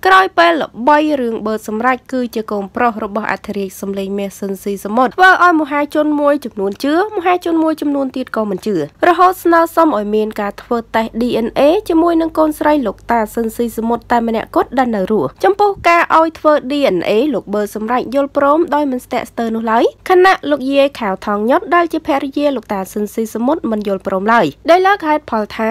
còi pel bay rừng bờ sầm rạch cứ chơi cùng pro robot atari sầm lấy mẹ sừng xì sớm mốt vợ oi một hai chôn môi chụp nuôn chứa một hai chôn môi chụp nuôn tiệt còn mình chửa robot snow xong ở miền cả thợ tay DNA cho môi nâng con sấy lúc ta sừng xì sớm mốt ta mẹ cốt đan nở rùa trong po ca oi thợ DNA lúc bờ sầm rạch vô prom đôi mình tester nô lấy khăn nặng lúc dê khảo thòng nhót đai chơi phép dê lúc ta sừng xìสมมติมันโยนปลอมเลยได้เลิกให้พอท้า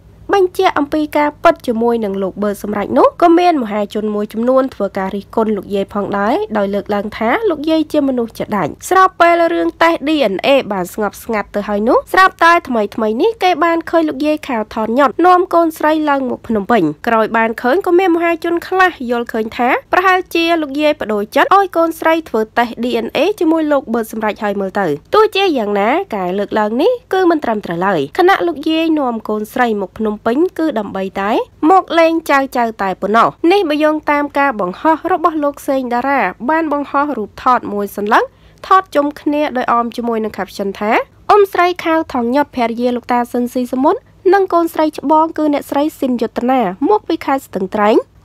บัญชีอัมพีกาปัดจมวยหนังหลกเบอร์สำหรับนุ๊กก็เมนมหาชนมวยจำนวนถั่วการิคนหลกเย่พองได้โดยเลือกลางท้าหลกเย่เจมนุษย์จะได้สลับไปเรื่องแต่ดีเอ็นเอบานสงับสงัดเตอร์ไฮนุ๊กสลับตายทำไมนี่ไก่บานเคยหลกเย่ข่าวถอนหยดนอมโกนไส้ลังหมกพนมเป็นกรอยบานเขินก็เมนมหาชนคล้ายโยลเขินท้าประหารเจียหลกเย่ประโดยจัดอ้อยโกนไส้ถั่วแต่ดีเอ็นเอจมวยหลกเบอร์สำหรับไฮเมอร์เตอร์ตัวเจียอย่างน้าไก่เลือกลางนี้คือมันตรำตระเลยขณะหลกเย่นอมโกนไส้หมกพนมเป็นคือดำใบตายหมกเลงเจ้าตายปนเอาในบยองตามกาบังฮอรบบโลกเซนดาราบ้านบังฮอรูปทอดมวยสันหลังทอดจมคเนโดยอมจมวยนังขับชันแท้อมไสรข้าวทองยอดแพรเยลูกตาเซนซีสมุนนังโกนไสรบองคือเนไสรซินยตนาหมกวิคาสตึงไตร